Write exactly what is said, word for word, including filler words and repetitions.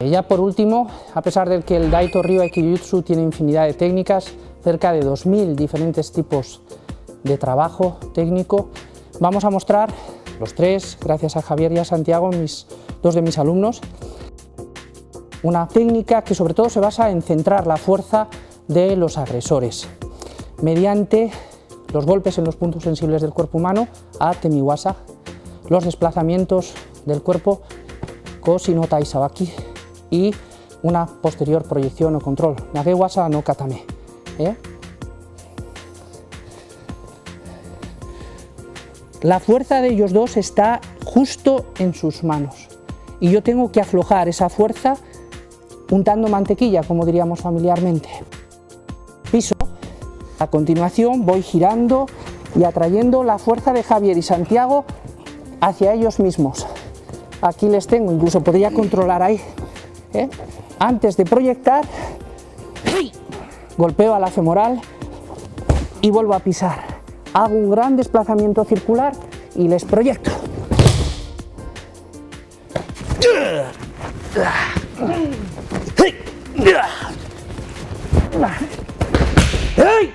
Y ya por último, a pesar de que el Daito Ryu Aikijutsu tiene infinidad de técnicas, cerca de dos mil diferentes tipos de trabajo técnico, vamos a mostrar los tres, gracias a Javier y a Santiago, mis, dos de mis alumnos, una técnica que sobre todo se basa en centrar la fuerza de los agresores mediante los golpes en los puntos sensibles del cuerpo humano a temiwasa, los desplazamientos del cuerpo Koshi no Tai Sabaki y una posterior proyección o control, nagewasa no catame. ¿Eh? La fuerza de ellos dos está justo en sus manos y yo tengo que aflojar esa fuerza untando mantequilla, como diríamos familiarmente. Piso. A continuación voy girando y atrayendo la fuerza de Javier y Santiago hacia ellos mismos. Aquí les tengo, incluso podría controlar ahí. ¿Eh? Antes de proyectar, golpeo a la femoral y vuelvo a pisar. Hago un gran desplazamiento circular y les proyecto. ¡Hey!